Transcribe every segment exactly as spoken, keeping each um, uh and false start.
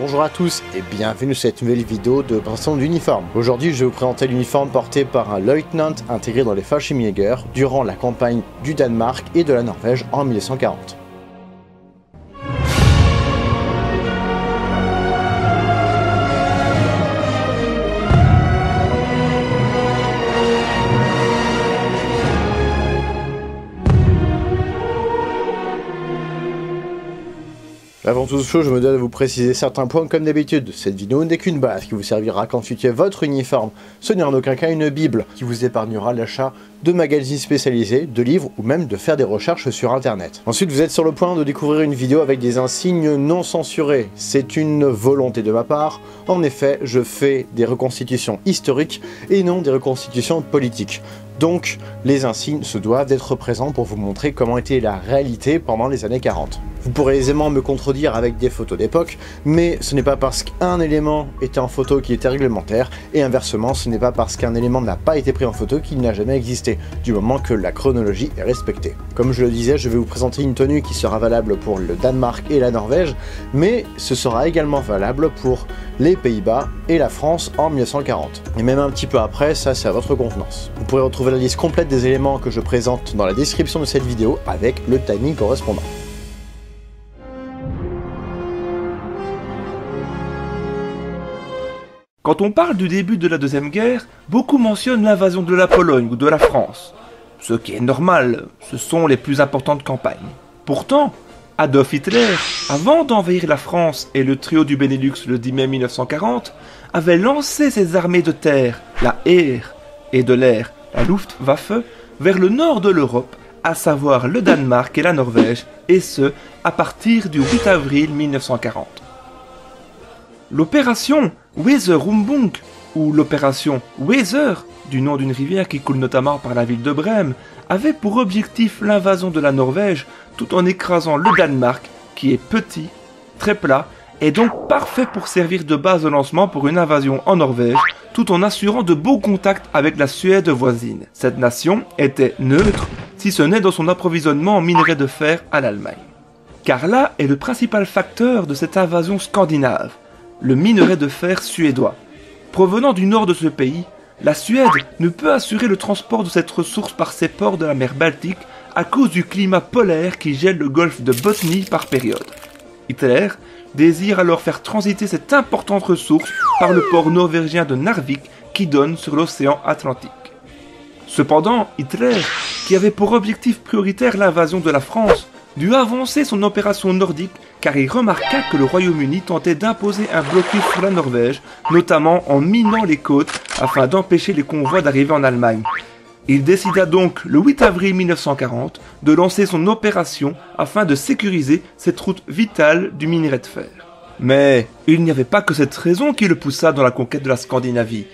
Bonjour à tous et bienvenue sur cette nouvelle vidéo de présentation d'uniforme. Aujourd'hui je vais vous présenter l'uniforme porté par un lieutenant intégré dans les Fallschirmjäger durant la campagne du Danemark et de la Norvège en mille neuf cent quarante. Avant toute chose, je me dois de vous préciser certains points comme d'habitude. Cette vidéo n'est qu'une base qui vous servira quand constituer votre uniforme. Ce n'est en aucun cas une bible qui vous épargnera l'achat de magazines spécialisés, de livres ou même de faire des recherches sur internet. Ensuite, vous êtes sur le point de découvrir une vidéo avec des insignes non censurés. C'est une volonté de ma part. En effet, je fais des reconstitutions historiques et non des reconstitutions politiques. Donc, les insignes se doivent d'être présents pour vous montrer comment était la réalité pendant les années quarante. Vous pourrez aisément me contredire avec des photos d'époque, mais ce n'est pas parce qu'un élément était en photo qu'il était réglementaire, et inversement, ce n'est pas parce qu'un élément n'a pas été pris en photo qu'il n'a jamais existé, du moment que la chronologie est respectée. Comme je le disais, je vais vous présenter une tenue qui sera valable pour le Danemark et la Norvège, mais ce sera également valable pour les Pays-Bas et la France en mille neuf cent quarante. Et même un petit peu après, ça c'est à votre convenance. Vous pourrez retrouver la liste complète des éléments que je présente dans la description de cette vidéo avec le timing correspondant. Quand on parle du début de la Deuxième Guerre, beaucoup mentionnent l'invasion de la Pologne ou de la France. Ce qui est normal, ce sont les plus importantes campagnes. Pourtant, Adolf Hitler, avant d'envahir la France et le trio du Benelux le dix mai mille neuf cent quarante, avait lancé ses armées de terre, la Heer, et de l'air, la Luftwaffe, vers le nord de l'Europe, à savoir le Danemark et la Norvège, et ce, à partir du huit avril mille neuf cent quarante. L'opération Weserübung, ou l'opération Weser, du nom d'une rivière qui coule notamment par la ville de Brême, avait pour objectif l'invasion de la Norvège tout en écrasant le Danemark, qui est petit, très plat, et donc parfait pour servir de base de lancement pour une invasion en Norvège, tout en assurant de beaux contacts avec la Suède voisine. Cette nation était neutre, si ce n'est dans son approvisionnement en minerais de fer à l'Allemagne. Car là est le principal facteur de cette invasion scandinave, le minerai de fer suédois. Provenant du nord de ce pays, la Suède ne peut assurer le transport de cette ressource par ses ports de la mer Baltique à cause du climat polaire qui gèle le golfe de Botnie par période. Hitler désire alors faire transiter cette importante ressource par le port norvégien de Narvik qui donne sur l'océan Atlantique. Cependant, Hitler, qui avait pour objectif prioritaire l'invasion de la France, dut avancer son opération nordique car il remarqua que le Royaume-Uni tentait d'imposer un blocus sur la Norvège, notamment en minant les côtes afin d'empêcher les convois d'arriver en Allemagne. Il décida donc, le huit avril mille neuf cent quarante, de lancer son opération afin de sécuriser cette route vitale du minerai de fer. Mais il n'y avait pas que cette raison qui le poussa dans la conquête de la Scandinavie.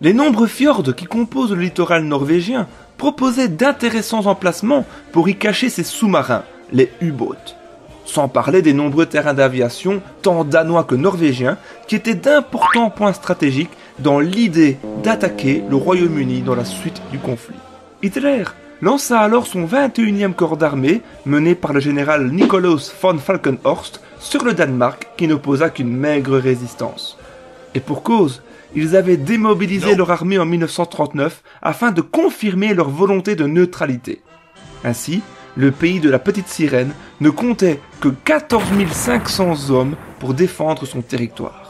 Les nombreux fjords qui composent le littoral norvégien proposaient d'intéressants emplacements pour y cacher ses sous-marins, les U-Boats. Sans parler des nombreux terrains d'aviation, tant danois que norvégiens, qui étaient d'importants points stratégiques dans l'idée d'attaquer le Royaume-Uni dans la suite du conflit. Hitler lança alors son vingt et unième corps d'armée, mené par le général Nikolaus von Falkenhorst, sur le Danemark, qui n'opposa qu'une maigre résistance. Et pour cause, ils avaient démobilisé leur armée en mille neuf cent trente-neuf afin de confirmer leur volonté de neutralité. Ainsi, le pays de la petite sirène ne comptait que quatorze mille cinq cents hommes pour défendre son territoire.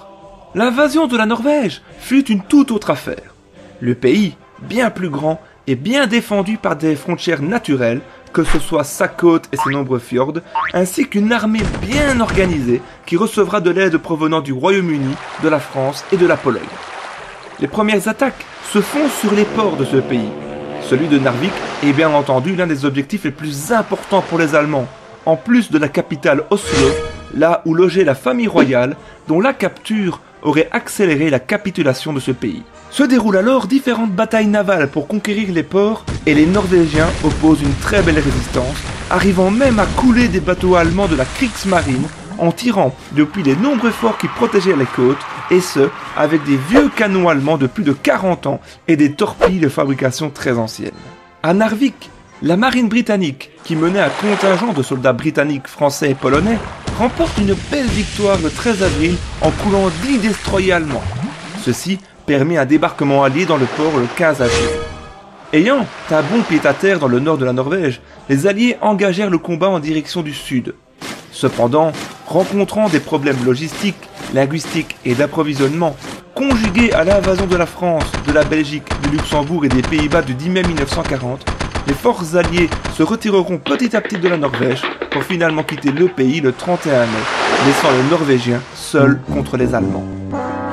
L'invasion de la Norvège fut une toute autre affaire. Le pays, bien plus grand et bien défendu par des frontières naturelles, que ce soit sa côte et ses nombreux fjords, ainsi qu'une armée bien organisée qui recevra de l'aide provenant du Royaume-Uni, de la France et de la Pologne. Les premières attaques se font sur les ports de ce pays. Celui de Narvik est bien entendu l'un des objectifs les plus importants pour les Allemands, en plus de la capitale Oslo, là où logeait la famille royale, dont la capture aurait accéléré la capitulation de ce pays. Se déroulent alors différentes batailles navales pour conquérir les ports et les Norvégiens opposent une très belle résistance, arrivant même à couler des bateaux allemands de la Kriegsmarine en tirant depuis les nombreux forts qui protégeaient les côtes, et ce, avec des vieux canons allemands de plus de quarante ans et des torpilles de fabrication très anciennes. À Narvik, La marine britannique, qui menait un contingent de soldats britanniques, français et polonais, remporte une belle victoire le treize avril en coulant dix destroyers allemands. Ceci permet un débarquement allié dans le port le quinze avril. Ayant un bon pied à terre dans le nord de la Norvège, les Alliés engagèrent le combat en direction du sud. Cependant, rencontrant des problèmes logistiques, linguistiques et d'approvisionnement, conjugués à l'invasion de la France, de la Belgique, du Luxembourg et des Pays-Bas du dix mai mille neuf cent quarante, les forces alliées se retireront petit à petit de la Norvège pour finalement quitter le pays le trente et un mai, laissant les Norvégiens seuls contre les Allemands.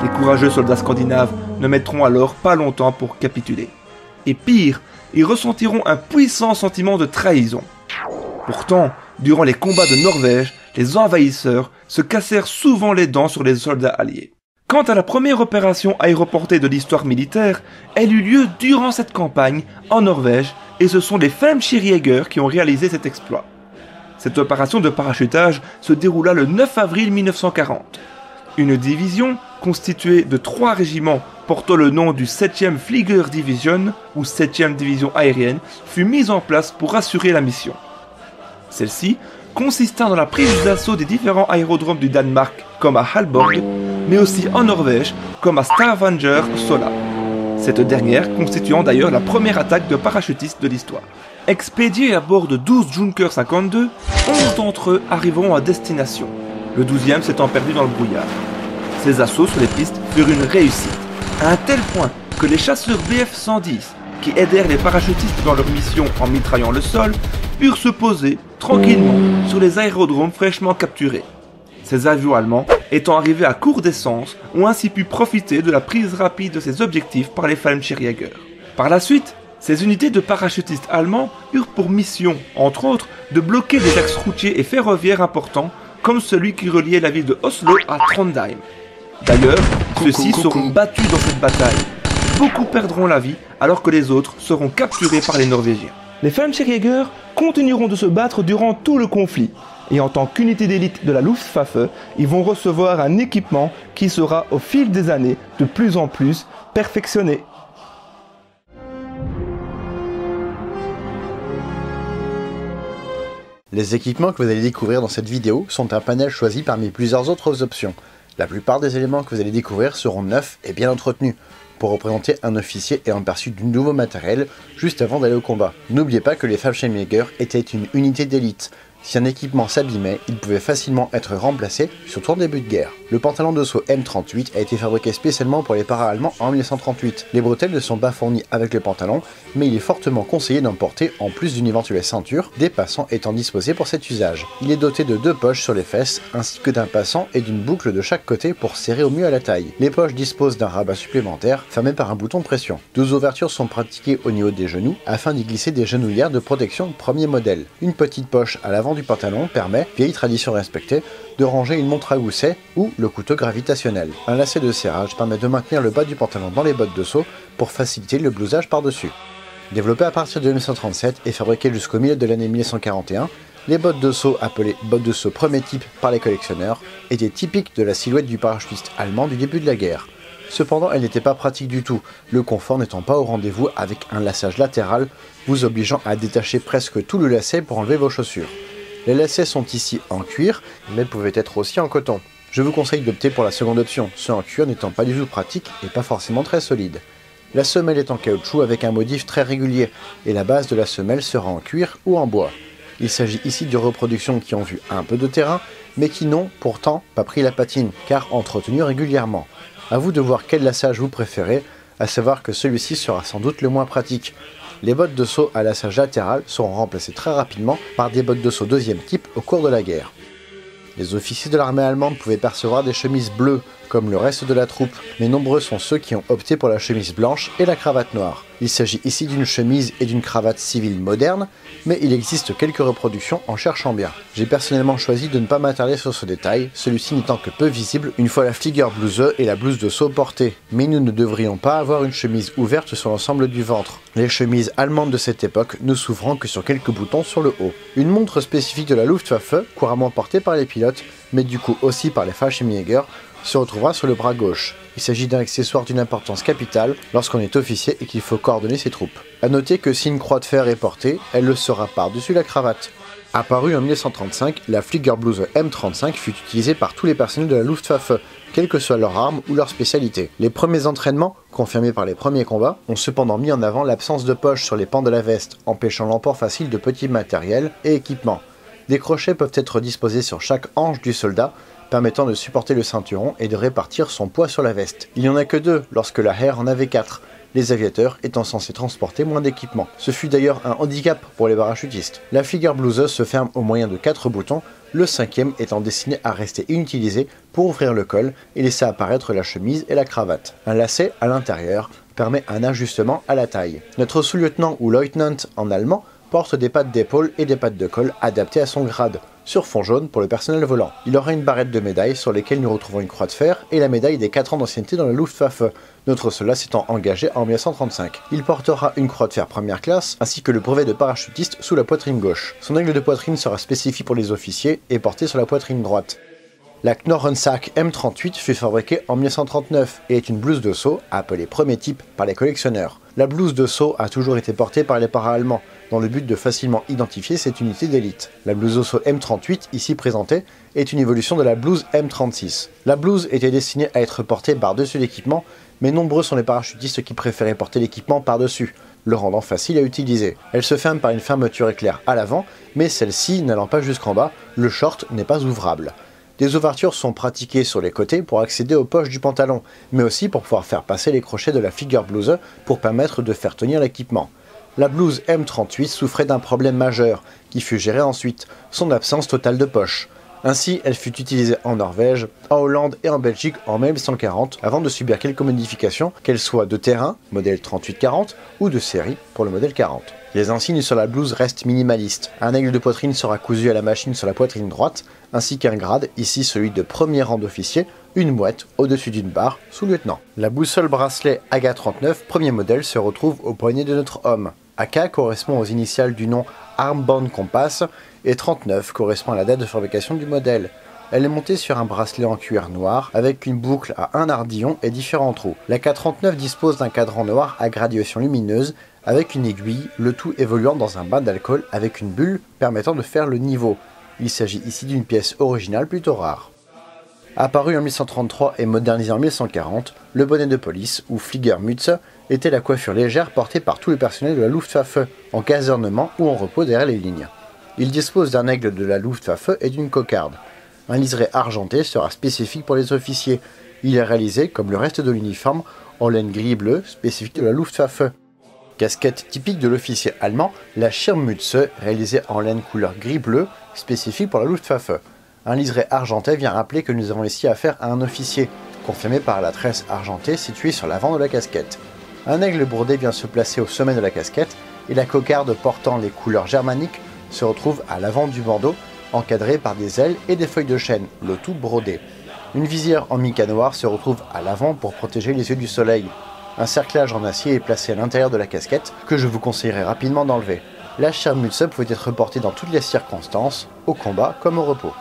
Les courageux soldats scandinaves ne mettront alors pas longtemps pour capituler. Et pire, ils ressentiront un puissant sentiment de trahison. Pourtant, durant les combats de Norvège, les envahisseurs se cassèrent souvent les dents sur les soldats alliés. Quant à la première opération aéroportée de l'histoire militaire, elle eut lieu durant cette campagne, en Norvège, et ce sont les Fallschirmjäger qui ont réalisé cet exploit. Cette opération de parachutage se déroula le neuf avril mille neuf cent quarante. Une division, constituée de trois régiments portant le nom du septième Fliegerdivision, ou septième Division aérienne, fut mise en place pour assurer la mission. Celle-ci consista dans la prise d'assaut des différents aérodromes du Danemark, comme à Halborg, mais aussi en Norvège, comme à Stavanger Sola. Cette dernière constituant d'ailleurs la première attaque de parachutistes de l'histoire. Expédiés à bord de douze Junkers cinquante-deux, onze d'entre eux arriveront à destination, le douzième s'étant perdu dans le brouillard. Ces assauts sur les pistes furent une réussite, à un tel point que les chasseurs B F cent dix, qui aidèrent les parachutistes dans leur mission en mitraillant le sol, purent se poser tranquillement sur les aérodromes fraîchement capturés. Ces avions allemands, étant arrivés à court d'essence, ont ainsi pu profiter de la prise rapide de ces objectifs par les Fallschirmjäger. Par la suite, ces unités de parachutistes allemands eurent pour mission, entre autres, de bloquer des axes routiers et ferroviaires importants, comme celui qui reliait la ville de Oslo à Trondheim. D'ailleurs, ceux-ci seront battus dans cette bataille. Beaucoup perdront la vie, alors que les autres seront capturés par les Norvégiens. Les Fallschirmjäger continueront de se battre durant tout le conflit. Et en tant qu'unité d'élite de la Luftwaffe, ils vont recevoir un équipement qui sera au fil des années de plus en plus perfectionné. Les équipements que vous allez découvrir dans cette vidéo sont un panel choisi parmi plusieurs autres options. La plupart des éléments que vous allez découvrir seront neufs et bien entretenus, pour représenter un officier ayant perçu du nouveau matériel juste avant d'aller au combat. N'oubliez pas que les Fallschirmjäger étaient une unité d'élite. Si un équipement s'abîmait, il pouvait facilement être remplacé, surtout en début de guerre. Le pantalon de saut M trente-huit a été fabriqué spécialement pour les paras-allemands en mille neuf cent trente-huit. Les bretelles ne sont pas fournies avec le pantalon, mais il est fortement conseillé d'en porter en plus d'une éventuelle ceinture, des passants étant disposés pour cet usage. Il est doté de deux poches sur les fesses, ainsi que d'un passant et d'une boucle de chaque côté pour serrer au mieux à la taille. Les poches disposent d'un rabat supplémentaire, fermé par un bouton de pression. Deux ouvertures sont pratiquées au niveau des genoux, afin d'y glisser des genouillères de protection premier modèle. Une petite poche à l'avant du pantalon permet, vieille tradition respectée, de ranger une montre à gousset ou le couteau gravitationnel. Un lacet de serrage permet de maintenir le bas du pantalon dans les bottes de saut pour faciliter le blousage par-dessus. Développé à partir de mille neuf cent trente-sept et fabriqué jusqu'au milieu de l'année mille neuf cent quarante et un, les bottes de saut, appelées bottes de saut premier type par les collectionneurs, étaient typiques de la silhouette du parachutiste allemand du début de la guerre. Cependant, elles n'étaient pas pratiques du tout, le confort n'étant pas au rendez-vous avec un laçage latéral, vous obligeant à détacher presque tout le lacet pour enlever vos chaussures. Les lacets sont ici en cuir, mais pouvaient être aussi en coton. Je vous conseille d'opter pour la seconde option, ce en cuir n'étant pas du tout pratique et pas forcément très solide. La semelle est en caoutchouc avec un modif très régulier, et la base de la semelle sera en cuir ou en bois. Il s'agit ici de reproductions qui ont vu un peu de terrain, mais qui n'ont pourtant pas pris la patine, car entretenues régulièrement. A vous de voir quel laçage vous préférez, à savoir que celui-ci sera sans doute le moins pratique. Les bottes de saut à laçage latéral seront remplacées très rapidement par des bottes de saut deuxième type au cours de la guerre. Les officiers de l'armée allemande pouvaient percevoir des chemises bleues, comme le reste de la troupe, mais nombreux sont ceux qui ont opté pour la chemise blanche et la cravate noire. Il s'agit ici d'une chemise et d'une cravate civile moderne, mais il existe quelques reproductions en cherchant bien. J'ai personnellement choisi de ne pas m'attarder sur ce détail, celui-ci n'étant que peu visible une fois la Fliegerbluse et la blouse de saut portées, mais nous ne devrions pas avoir une chemise ouverte sur l'ensemble du ventre, les chemises allemandes de cette époque ne s'ouvrant que sur quelques boutons sur le haut. Une montre spécifique de la Luftwaffe, couramment portée par les pilotes, mais du coup aussi par les Fallschirmjäger, se retrouvera sur le bras gauche. Il s'agit d'un accessoire d'une importance capitale lorsqu'on est officier et qu'il faut coordonner ses troupes. A noter que si une croix de fer est portée, elle le sera par-dessus la cravate. Apparue en mille neuf cent trente-cinq, la Fliegerbluse M trente-cinq fut utilisée par tous les personnels de la Luftwaffe, quelle que soit leur arme ou leur spécialité. Les premiers entraînements, confirmés par les premiers combats, ont cependant mis en avant l'absence de poche sur les pans de la veste, empêchant l'emport facile de petits matériels et équipements. Des crochets peuvent être disposés sur chaque hanche du soldat, permettant de supporter le ceinturon et de répartir son poids sur la veste. Il n'y en a que deux lorsque la Heer en avait quatre, les aviateurs étant censés transporter moins d'équipement. Ce fut d'ailleurs un handicap pour les parachutistes. La Fliegerbluse se ferme au moyen de quatre boutons, le cinquième étant destiné à rester inutilisé pour ouvrir le col et laisser apparaître la chemise et la cravate. Un lacet à l'intérieur permet un ajustement à la taille. Notre sous-lieutenant ou Leutnant en allemand porte des pattes d'épaule et des pattes de col adaptées à son grade, sur fond jaune pour le personnel volant. Il aura une barrette de médailles sur lesquelles nous retrouvons une croix de fer et la médaille des quatre ans d'ancienneté dans la Luftwaffe, notre soldat s'étant engagé en mille neuf cent trente-cinq. Il portera une croix de fer première classe ainsi que le brevet de parachutiste sous la poitrine gauche. Son aigle de poitrine sera spécifié pour les officiers et porté sur la poitrine droite. La Knorrensack M trente-huit fut fabriquée en mille neuf cent trente-neuf et est une blouse de saut appelée premier type par les collectionneurs. La blouse de saut a toujours été portée par les para-allemands, dans le but de facilement identifier cette unité d'élite. La blouse de saut M trente-huit, ici présentée, est une évolution de la blouse M trente-six. La blouse était destinée à être portée par-dessus l'équipement, mais nombreux sont les parachutistes qui préféraient porter l'équipement par-dessus, le rendant facile à utiliser. Elle se ferme par une fermeture éclair à l'avant, mais celle-ci n'allant pas jusqu'en bas, le short n'est pas ouvrable. Des ouvertures sont pratiquées sur les côtés pour accéder aux poches du pantalon, mais aussi pour pouvoir faire passer les crochets de la Fliegerbluse pour permettre de faire tenir l'équipement. La blouse M trente-huit souffrait d'un problème majeur, qui fut géré ensuite, son absence totale de poche. Ainsi, elle fut utilisée en Norvège, en Hollande et en Belgique en mille neuf cent quarante, avant de subir quelques modifications, qu'elles soient de terrain, modèle trente-huit quarante, ou de série, pour le modèle quarante. Les insignes sur la blouse restent minimalistes. Un aigle de poitrine sera cousu à la machine sur la poitrine droite, ainsi qu'un grade, ici celui de premier rang d'officier, une mouette au-dessus d'une barre, sous-lieutenant. La boussole bracelet A G A trente-neuf, premier modèle, se retrouve au poignet de notre homme. A K correspond aux initiales du nom Armband Compass et trente-neuf correspond à la date de fabrication du modèle. Elle est montée sur un bracelet en cuir noir avec une boucle à un ardillon et différents trous. La A K trente-neuf dispose d'un cadran noir à gradation lumineuse avec une aiguille, le tout évoluant dans un bain d'alcool avec une bulle permettant de faire le niveau. Il s'agit ici d'une pièce originale plutôt rare. Apparu en mille cent trente-trois et modernisé en mille cent quarante, le bonnet de police, ou Fliegermütze, était la coiffure légère portée par tout le personnel de la Luftwaffe, en casernement ou en repos derrière les lignes. Il dispose d'un aigle de la Luftwaffe et d'une cocarde. Un liseré argenté sera spécifique pour les officiers. Il est réalisé, comme le reste de l'uniforme, en laine gris-bleu, spécifique de la Luftwaffe. Casquette typique de l'officier allemand, la Schirmmütze, réalisée en laine couleur gris-bleu, spécifique pour la Luftwaffe. Un liseré argenté vient rappeler que nous avons ici affaire à un officier, confirmé par la tresse argentée située sur l'avant de la casquette. Un aigle bourdé vient se placer au sommet de la casquette et la cocarde portant les couleurs germaniques se retrouve à l'avant du bandeau, encadré par des ailes et des feuilles de chêne, le tout brodé. Une visière en mica noir se retrouve à l'avant pour protéger les yeux du soleil. Un cerclage en acier est placé à l'intérieur de la casquette que je vous conseillerais rapidement d'enlever. La Schirmmütze peut être portée dans toutes les circonstances, au combat comme au repos.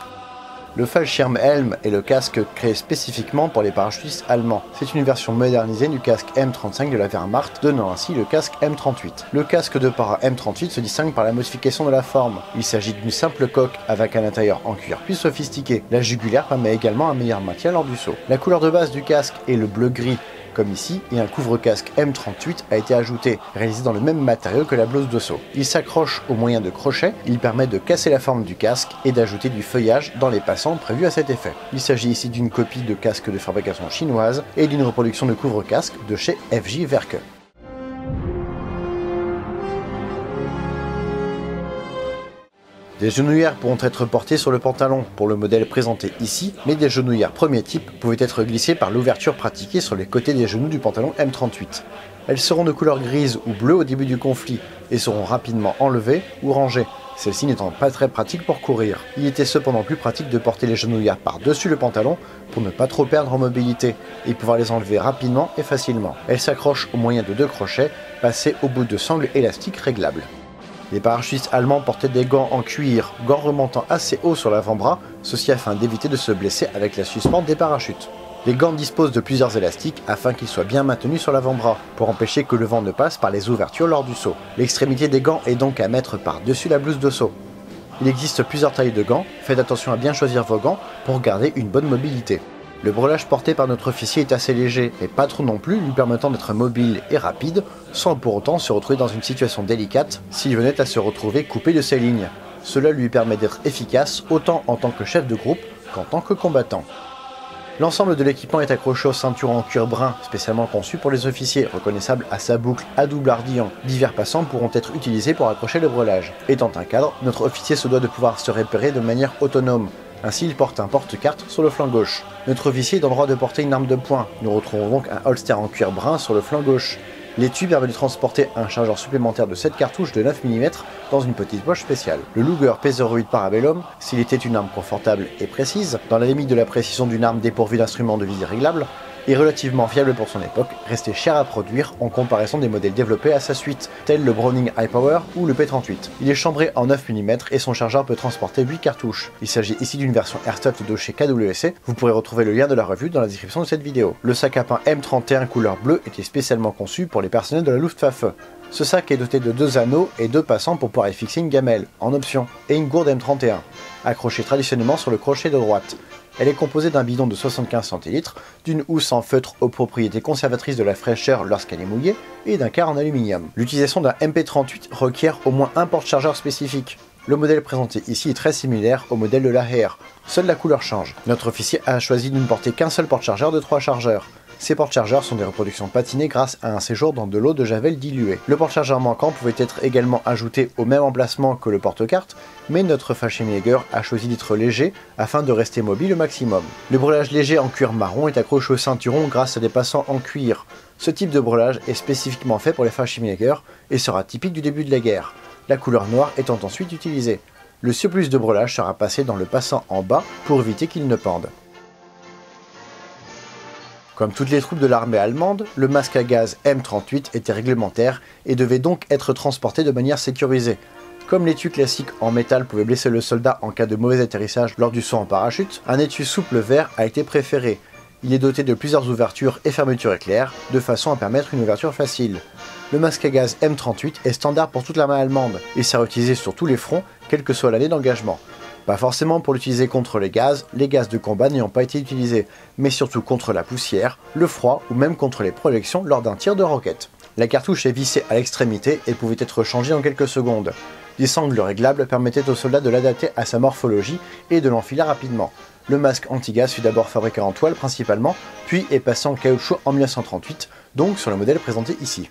Le Fallschirm Helm est le casque créé spécifiquement pour les parachutistes allemands. C'est une version modernisée du casque M trente-cinq de la Wehrmacht, donnant ainsi le casque M trente-huit. Le casque de para M trente-huit se distingue par la modification de la forme. Il s'agit d'une simple coque avec un intérieur en cuir plus sophistiqué. La jugulaire permet également un meilleur maintien lors du saut. La couleur de base du casque est le bleu-gris, comme ici, et un couvre-casque M trente-huit a été ajouté, réalisé dans le même matériau que la blouse de saut. Il s'accroche au moyen de crochets, il permet de casser la forme du casque et d'ajouter du feuillage dans les passants prévus à cet effet. Il s'agit ici d'une copie de casque de fabrication chinoise et d'une reproduction de couvre-casque de chez F J Werke. Des genouillères pourront être portées sur le pantalon pour le modèle présenté ici, mais des genouillères premier type pouvaient être glissées par l'ouverture pratiquée sur les côtés des genoux du pantalon M trente-huit. Elles seront de couleur grise ou bleue au début du conflit et seront rapidement enlevées ou rangées, celles-ci n'étant pas très pratiques pour courir. Il était cependant plus pratique de porter les genouillères par-dessus le pantalon pour ne pas trop perdre en mobilité et pouvoir les enlever rapidement et facilement. Elles s'accrochent au moyen de deux crochets passés au bout de sangles élastiques réglables. Les parachutistes allemands portaient des gants en cuir, gants remontant assez haut sur l'avant-bras, ceci afin d'éviter de se blesser avec la suspente des parachutes. Les gants disposent de plusieurs élastiques afin qu'ils soient bien maintenus sur l'avant-bras, pour empêcher que le vent ne passe par les ouvertures lors du saut. L'extrémité des gants est donc à mettre par-dessus la blouse de saut. Il existe plusieurs tailles de gants, faites attention à bien choisir vos gants pour garder une bonne mobilité. Le brelage porté par notre officier est assez léger, mais pas trop non plus, lui permettant d'être mobile et rapide, sans pour autant se retrouver dans une situation délicate s'il venait à se retrouver coupé de ses lignes. Cela lui permet d'être efficace autant en tant que chef de groupe qu'en tant que combattant. L'ensemble de l'équipement est accroché aux ceintures en cuir brun, spécialement conçues pour les officiers, reconnaissables à sa boucle à double ardillant. Divers passants pourront être utilisés pour accrocher le brelage. Étant un cadre, notre officier se doit de pouvoir se repérer de manière autonome. Ainsi, il porte un porte-carte sur le flanc gauche. Notre officier est dans le droit de porter une arme de poing. Nous retrouvons donc un holster en cuir brun sur le flanc gauche. L'étui permet de transporter un chargeur supplémentaire de sept cartouches de neuf millimètres dans une petite poche spéciale. Le Luger P zéro huit Parabellum, s'il était une arme confortable et précise, dans la limite de la précision d'une arme dépourvue d'instruments de visée réglables, est relativement fiable pour son époque, resté cher à produire en comparaison des modèles développés à sa suite, tels le Browning High Power ou le P trente-huit. Il est chambré en neuf millimètres et son chargeur peut transporter huit cartouches. Il s'agit ici d'une version airsoft de chez K W C, vous pourrez retrouver le lien de la revue dans la description de cette vidéo. Le sac à pain M trente et un couleur bleue était spécialement conçu pour les personnels de la Luftwaffe. Ce sac est doté de deux anneaux et deux passants pour pouvoir y fixer une gamelle, en option, et une gourde M trente et un, accrochée traditionnellement sur le crochet de droite. Elle est composée d'un bidon de soixante-quinze centilitres, d'une housse en feutre aux propriétés conservatrices de la fraîcheur lorsqu'elle est mouillée, et d'un quart en aluminium. L'utilisation d'un M P trente-huit requiert au moins un porte-chargeur spécifique. Le modèle présenté ici est très similaire au modèle de la Heer, seule la couleur change. Notre officier a choisi de ne porter qu'un seul porte-chargeur de trois chargeurs. Ces porte-chargeurs sont des reproductions patinées grâce à un séjour dans de l'eau de javel diluée. Le porte-chargeur manquant pouvait être également ajouté au même emplacement que le porte-carte, mais notre Fallschirmjäger a choisi d'être léger afin de rester mobile au maximum. Le brelage léger en cuir marron est accroché au ceinturon grâce à des passants en cuir. Ce type de brelage est spécifiquement fait pour les Fallschirmjäger et sera typique du début de la guerre, la couleur noire étant ensuite utilisée. Le surplus de brelage sera passé dans le passant en bas pour éviter qu'il ne pende. Comme toutes les troupes de l'armée allemande, le masque à gaz M trente-huit était réglementaire et devait donc être transporté de manière sécurisée. Comme l'étui classique en métal pouvait blesser le soldat en cas de mauvais atterrissage lors du saut en parachute, un étui souple vert a été préféré. Il est doté de plusieurs ouvertures et fermetures éclairs, de façon à permettre une ouverture facile. Le masque à gaz M trente-huit est standard pour toute l'armée allemande et sert à utiliser sur tous les fronts, quelle que soit l'année d'engagement. Pas forcément pour l'utiliser contre les gaz, les gaz de combat n'ayant pas été utilisés, mais surtout contre la poussière, le froid ou même contre les projections lors d'un tir de roquette. La cartouche est vissée à l'extrémité et pouvait être changée en quelques secondes. Des sangles réglables permettaient au soldat de l'adapter à sa morphologie et de l'enfiler rapidement. Le masque anti-gaz fut d'abord fabriqué en toile principalement, puis est passé en caoutchouc en mille neuf cent trente-huit, donc sur le modèle présenté ici.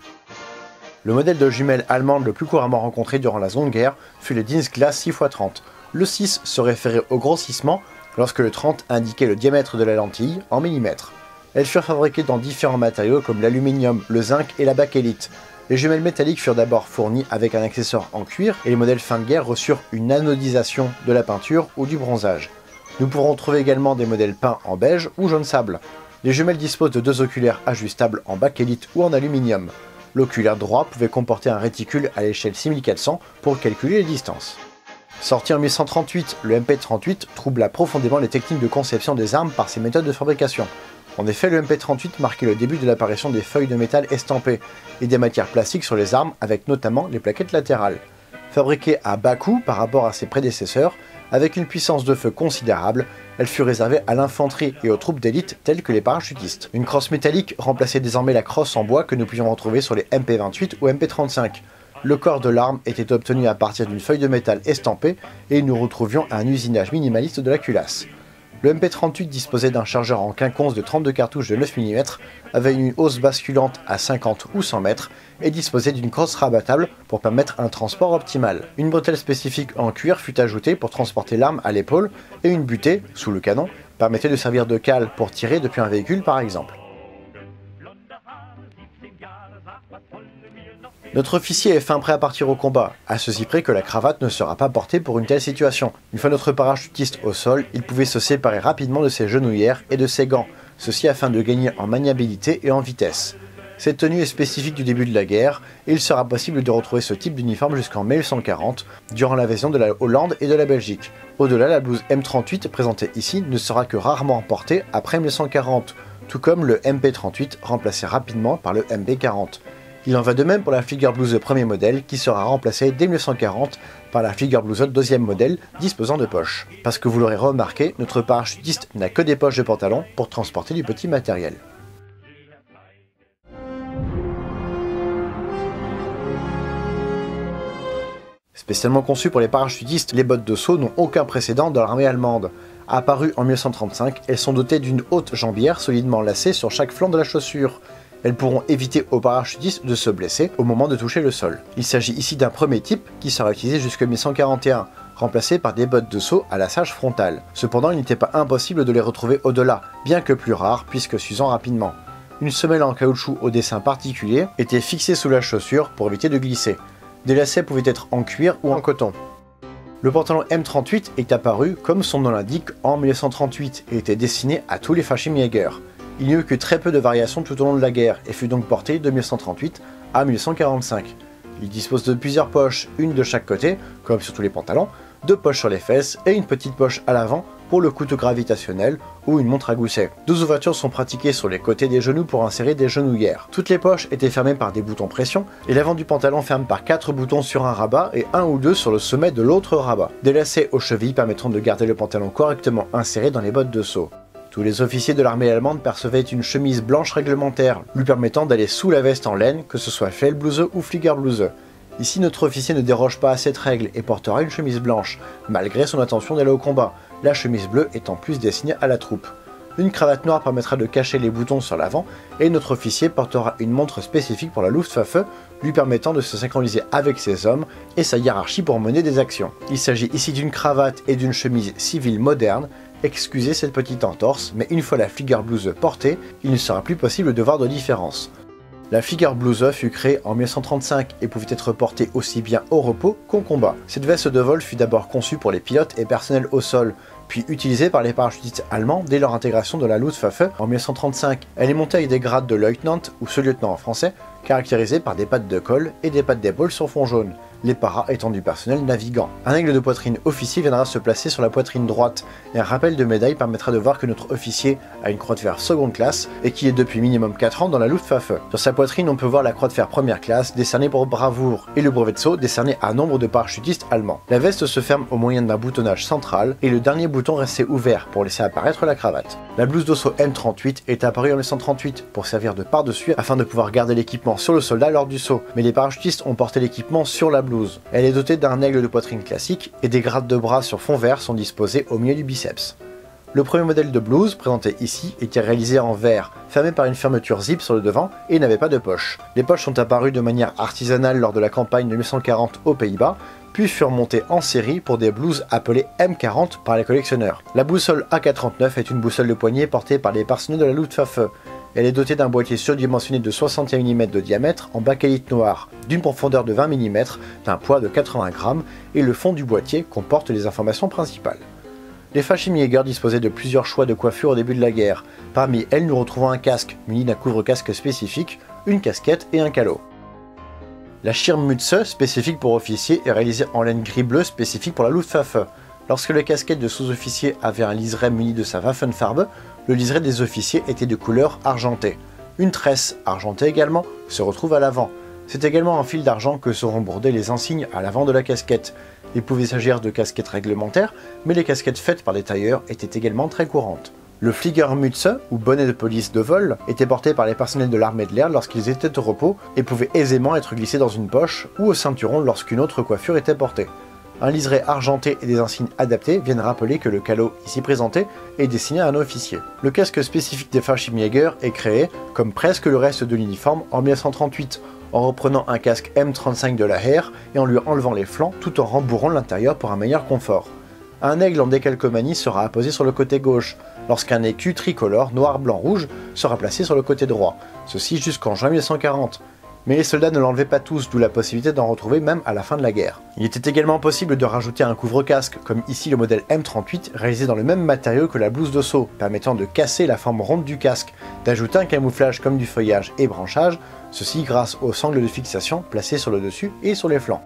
Le modèle de jumelle allemande le plus couramment rencontré durant la Seconde Guerre fut le Dienstglas six fois trente. Le six se référait au grossissement, lorsque le trente indiquait le diamètre de la lentille en millimètres. Elles furent fabriquées dans différents matériaux comme l'aluminium, le zinc et la bakélite. Les jumelles métalliques furent d'abord fournies avec un accessoire en cuir et les modèles fin de guerre reçurent une anodisation de la peinture ou du bronzage. Nous pourrons trouver également des modèles peints en beige ou jaune sable. Les jumelles disposent de deux oculaires ajustables en bakélite ou en aluminium. L'oculaire droit pouvait comporter un réticule à l'échelle six mille quatre cents pour calculer les distances. Sorti en mille cent trente-huit, le M P trente-huit troubla profondément les techniques de conception des armes par ses méthodes de fabrication. En effet, le M P trente-huit marquait le début de l'apparition des feuilles de métal estampées et des matières plastiques sur les armes avec notamment les plaquettes latérales. Fabriquée à bas coût par rapport à ses prédécesseurs, avec une puissance de feu considérable, elle fut réservée à l'infanterie et aux troupes d'élite telles que les parachutistes. Une crosse métallique remplaçait désormais la crosse en bois que nous pouvions retrouver sur les M P vingt-huit ou M P trente-cinq. Le corps de l'arme était obtenu à partir d'une feuille de métal estampée et nous retrouvions un usinage minimaliste de la culasse. Le M P trente-huit disposait d'un chargeur en quinconce de trente-deux cartouches de neuf millimètres avec une hausse basculante à cinquante ou cent mètres et disposait d'une crosse rabattable pour permettre un transport optimal. Une bretelle spécifique en cuir fut ajoutée pour transporter l'arme à l'épaule et une butée, sous le canon, permettait de servir de cale pour tirer depuis un véhicule par exemple. Notre officier est fin prêt à partir au combat, à ceci près que la cravate ne sera pas portée pour une telle situation. Une fois notre parachutiste au sol, il pouvait se séparer rapidement de ses genouillères et de ses gants, ceci afin de gagner en maniabilité et en vitesse. Cette tenue est spécifique du début de la guerre et il sera possible de retrouver ce type d'uniforme jusqu'en mille neuf cent quarante, durant l'invasion de la Hollande et de la Belgique. Au-delà, la blouse M trente-huit présentée ici ne sera que rarement portée après mille neuf cent quarante, tout comme le M P trente-huit remplacé rapidement par le M P quarante. Il en va de même pour la Fliegerbluse premier modèle qui sera remplacée dès mille neuf cent quarante par la Fliegerbluse deuxième modèle disposant de poches. Parce que vous l'aurez remarqué, notre parachutiste n'a que des poches de pantalon pour transporter du petit matériel. Spécialement conçues pour les parachutistes, les bottes de saut n'ont aucun précédent dans l'armée allemande. Apparues en mille neuf cent trente-cinq, elles sont dotées d'une haute jambière solidement lacée sur chaque flanc de la chaussure. Elles pourront éviter aux parachutistes de se blesser au moment de toucher le sol. Il s'agit ici d'un premier type qui sera utilisé jusqu'en mille neuf cent quarante et un, remplacé par des bottes de saut à laçage frontal. Cependant, il n'était pas impossible de les retrouver au-delà, bien que plus rares puisque s'usant rapidement. Une semelle en caoutchouc au dessin particulier était fixée sous la chaussure pour éviter de glisser. Des lacets pouvaient être en cuir ou en coton. Le pantalon M trente-huit est apparu, comme son nom l'indique, en mille neuf cent trente-huit et était destiné à tous les Fallschirmjäger. Il n'y eut que très peu de variations tout au long de la guerre et fut donc porté de mille neuf cent trente-huit à mille neuf cent quarante-cinq. Il dispose de plusieurs poches, une de chaque côté, comme sur tous les pantalons, deux poches sur les fesses et une petite poche à l'avant pour le couteau gravitationnel ou une montre à gousset. Deux ouvertures sont pratiquées sur les côtés des genoux pour insérer des genouillères. Toutes les poches étaient fermées par des boutons pression et l'avant du pantalon ferme par quatre boutons sur un rabat et un ou deux sur le sommet de l'autre rabat. Des lacets aux chevilles permettront de garder le pantalon correctement inséré dans les bottes de saut. Tous les officiers de l'armée allemande percevaient une chemise blanche réglementaire, lui permettant d'aller sous la veste en laine, que ce soit Feldbluse ou Fliegerbluse. Ici, notre officier ne déroge pas à cette règle et portera une chemise blanche, malgré son intention d'aller au combat, la chemise bleue étant plus destinée à la troupe. Une cravate noire permettra de cacher les boutons sur l'avant, et notre officier portera une montre spécifique pour la Luftwaffe, lui permettant de se synchroniser avec ses hommes et sa hiérarchie pour mener des actions. Il s'agit ici d'une cravate et d'une chemise civile moderne. Excusez cette petite entorse, mais une fois la Fliegerbluse portée, il ne sera plus possible de voir de différence. La Fliegerbluse fut créée en mille neuf cent trente-cinq et pouvait être portée aussi bien au repos qu'au combat. Cette veste de vol fut d'abord conçue pour les pilotes et personnels au sol, puis utilisée par les parachutistes allemands dès leur intégration de la Luftwaffe en mille neuf cent trente-cinq. Elle est montée avec des grades de lieutenant ou sous-lieutenant en français, caractérisés par des pattes de col et des pattes d'épaule sur fond jaune, les paras étant du personnel navigant. Un aigle de poitrine officier viendra se placer sur la poitrine droite, et un rappel de médaille permettra de voir que notre officier a une croix de fer seconde classe, et qu'il est depuis minimum quatre ans dans la Luftwaffe. Sur sa poitrine, on peut voir la croix de fer première classe décernée pour bravoure, et le brevet de saut décerné à nombre de parachutistes allemands. La veste se ferme au moyen d'un boutonnage central, et le dernier bouton restait ouvert pour laisser apparaître la cravate. La blouse de saut M trente-huit est apparue en mille neuf cent trente-huit, pour servir de par-dessus afin de pouvoir garder l'équipement sur le soldat lors du saut, mais les parachutistes ont porté l'équipement sur la blouse. Elle est dotée d'un aigle de poitrine classique et des grades de bras sur fond vert sont disposés au milieu du biceps. Le premier modèle de blouse, présenté ici, était réalisé en verre, fermé par une fermeture zip sur le devant et n'avait pas de poche. Les poches sont apparues de manière artisanale lors de la campagne de mille neuf cent quarante aux Pays-Bas, puis furent montées en série pour des blouses appelées M quarante par les collectionneurs. La boussole A K trente-neuf est une boussole de poignet portée par les personnels de la Luftwaffe. Elle est dotée d'un boîtier surdimensionné de soixante et un millimètres de diamètre en bakélite noire, d'une profondeur de vingt millimètres, d'un poids de quatre-vingts grammes, et le fond du boîtier comporte les informations principales. Les Fallschirmjäger disposaient de plusieurs choix de coiffure au début de la guerre. Parmi elles, nous retrouvons un casque, muni d'un couvre-casque spécifique, une casquette et un calot. La Schirmmütze, spécifique pour officiers, est réalisée en laine gris-bleu spécifique pour la Luftwaffe. Lorsque la casquette de sous-officier avait un liseré muni de sa Waffenfarbe, le liseré des officiers était de couleur argentée. Une tresse, argentée également, se retrouve à l'avant. C'est également en fil d'argent que seront bordées les enseignes à l'avant de la casquette. Il pouvait s'agir de casquettes réglementaires, mais les casquettes faites par des tailleurs étaient également très courantes. Le Fliegermütze, ou bonnet de police de vol, était porté par les personnels de l'armée de l'air lorsqu'ils étaient au repos et pouvait aisément être glissé dans une poche ou au ceinturon lorsqu'une autre coiffure était portée. Un liseré argenté et des insignes adaptés viennent rappeler que le calot ici présenté est destiné à un officier. Le casque spécifique des Fallschirmjäger est créé, comme presque le reste de l'uniforme, en mille neuf cent trente-huit, en reprenant un casque M trente-cinq de la Heer et en lui enlevant les flancs tout en rembourrant l'intérieur pour un meilleur confort. Un aigle en décalcomanie sera apposé sur le côté gauche, lorsqu'un écu tricolore noir-blanc-rouge sera placé sur le côté droit, ceci jusqu'en juin mille neuf cent quarante. mais les soldats ne l'enlevaient pas tous, d'où la possibilité d'en retrouver même à la fin de la guerre. Il était également possible de rajouter un couvre-casque, comme ici le modèle M trente-huit réalisé dans le même matériau que la blouse de saut, permettant de casser la forme ronde du casque, d'ajouter un camouflage comme du feuillage et branchage, ceci grâce aux sangles de fixation placées sur le dessus et sur les flancs.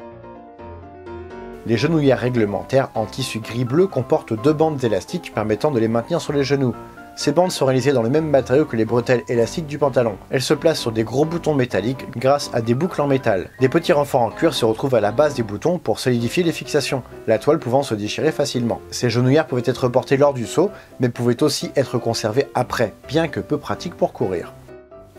Les genouillères réglementaires en tissu gris-bleu comportent deux bandes élastiques permettant de les maintenir sur les genoux. Ces bandes sont réalisées dans le même matériau que les bretelles élastiques du pantalon. Elles se placent sur des gros boutons métalliques grâce à des boucles en métal. Des petits renforts en cuir se retrouvent à la base des boutons pour solidifier les fixations, la toile pouvant se déchirer facilement. Ces genouillères pouvaient être portées lors du saut, mais pouvaient aussi être conservées après, bien que peu pratiques pour courir.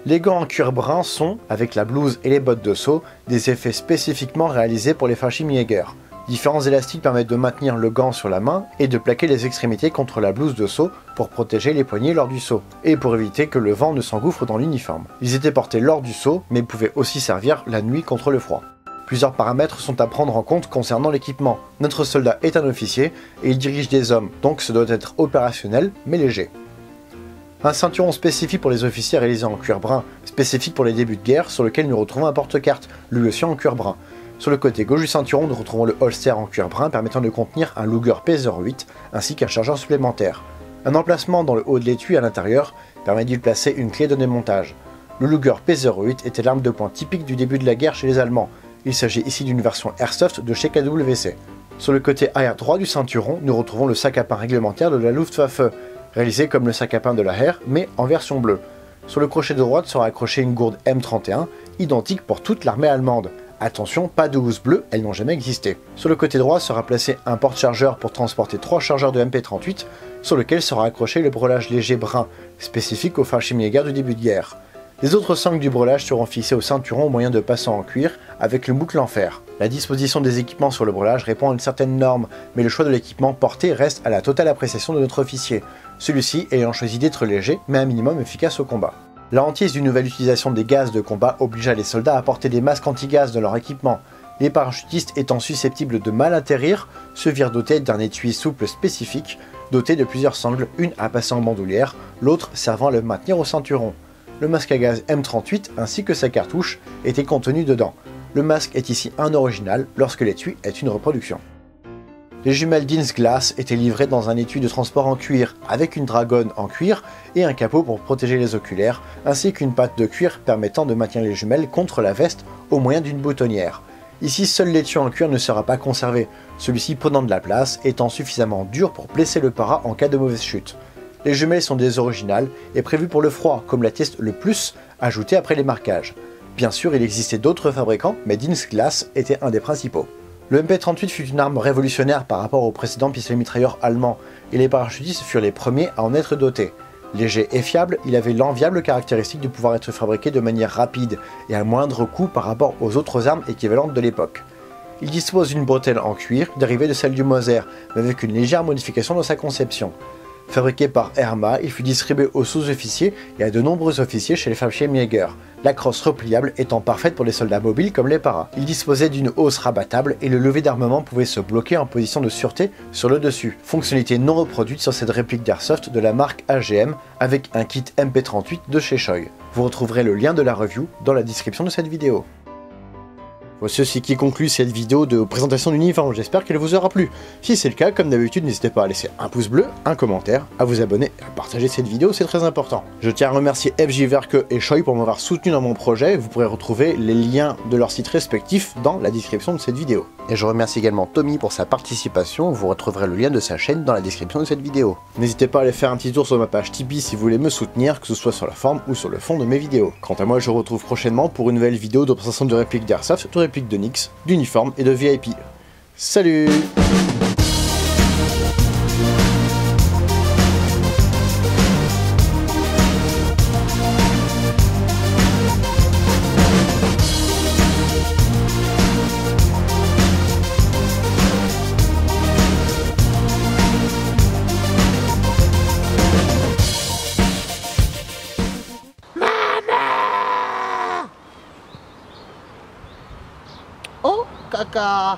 Les gants en cuir brun sont, avec la blouse et les bottes de saut, des effets spécifiquement réalisés pour les Fallschirmjäger. Différents élastiques permettent de maintenir le gant sur la main et de plaquer les extrémités contre la blouse de saut pour protéger les poignets lors du saut, et pour éviter que le vent ne s'engouffre dans l'uniforme. Ils étaient portés lors du saut, mais pouvaient aussi servir la nuit contre le froid. Plusieurs paramètres sont à prendre en compte concernant l'équipement. Notre soldat est un officier, et il dirige des hommes, donc ce doit être opérationnel, mais léger. Un ceinturon spécifique pour les officiers réalisé en cuir brun, spécifique pour les débuts de guerre, sur lequel nous retrouvons un porte-carte, lui aussi en cuir brun. Sur le côté gauche du ceinturon, nous retrouvons le holster en cuir brun permettant de contenir un Luger P zéro huit ainsi qu'un chargeur supplémentaire. Un emplacement dans le haut de l'étui à l'intérieur permet d'y placer une clé de démontage. Le Luger P zéro huit était l'arme de poing typique du début de la guerre chez les Allemands. Il s'agit ici d'une version airsoft de chez K W C. Sur le côté arrière droit du ceinturon, nous retrouvons le sac à pain réglementaire de la Luftwaffe, réalisé comme le sac à pain de la Heer mais en version bleue. Sur le crochet de droite sera accrochée une gourde M trente et un, identique pour toute l'armée allemande. Attention, pas de housse bleue, elles n'ont jamais existé. Sur le côté droit sera placé un porte-chargeur pour transporter trois chargeurs de M P trente-huit, sur lequel sera accroché le brelage léger brun, spécifique au Fallschirmjäger du début de guerre. Les autres sangles du brelage seront fixés au ceinturon au moyen de passants en cuir, avec le boucle en fer. La disposition des équipements sur le brelage répond à une certaine norme, mais le choix de l'équipement porté reste à la totale appréciation de notre officier, celui-ci ayant choisi d'être léger, mais un minimum efficace au combat. La hantise d'une nouvelle utilisation des gaz de combat obligea les soldats à porter des masques anti-gaz dans leur équipement. Les parachutistes étant susceptibles de mal atterrir, se virent dotés d'un étui souple spécifique, doté de plusieurs sangles, une à passer en bandoulière, l'autre servant à le maintenir au ceinturon. Le masque à gaz M trente-huit ainsi que sa cartouche étaient contenus dedans. Le masque est ici un original lorsque l'étui est une reproduction. Les jumelles Dienstglas étaient livrées dans un étui de transport en cuir, avec une dragonne en cuir et un capot pour protéger les oculaires, ainsi qu'une patte de cuir permettant de maintenir les jumelles contre la veste au moyen d'une boutonnière. Ici, seul l'étui en cuir ne sera pas conservé, celui-ci prenant de la place, étant suffisamment dur pour blesser le para en cas de mauvaise chute. Les jumelles sont des originales et prévues pour le froid, comme l'atteste le plus, ajouté après les marquages. Bien sûr, il existait d'autres fabricants, mais Dienstglas était un des principaux. Le M P trente-huit fut une arme révolutionnaire par rapport aux précédents pistolets mitrailleurs allemands, et les parachutistes furent les premiers à en être dotés. Léger et fiable, il avait l'enviable caractéristique de pouvoir être fabriqué de manière rapide et à moindre coût par rapport aux autres armes équivalentes de l'époque. Il dispose d'une bretelle en cuir, dérivée de celle du Moser, mais avec une légère modification dans sa conception. Fabriqué par Herma, il fut distribué aux sous-officiers et à de nombreux officiers chez les Fallschirmjäger, la crosse repliable étant parfaite pour les soldats mobiles comme les paras. Il disposait d'une hausse rabattable et le lever d'armement pouvait se bloquer en position de sûreté sur le dessus, fonctionnalité non reproduite sur cette réplique d'airsoft de la marque A G M avec un kit M P trente-huit de chez Shoei. Vous retrouverez le lien de la review dans la description de cette vidéo. Voici ce qui conclut cette vidéo de présentation d'uniforme, j'espère qu'elle vous aura plu. Si c'est le cas, comme d'habitude, n'hésitez pas à laisser un pouce bleu, un commentaire, à vous abonner et à partager cette vidéo, c'est très important. Je tiens à remercier F J Werke et Shoei pour m'avoir soutenu dans mon projet, vous pourrez retrouver les liens de leurs sites respectifs dans la description de cette vidéo. Et je remercie également Tommy pour sa participation, vous retrouverez le lien de sa chaîne dans la description de cette vidéo. N'hésitez pas à aller faire un petit tour sur ma page Tipeee si vous voulez me soutenir, que ce soit sur la forme ou sur le fond de mes vidéos. Quant à moi, je retrouve prochainement pour une nouvelle vidéo de présentation de répliques d'airsoft, réplique de Nix, d'uniforme et de V I P. Salut! Caca.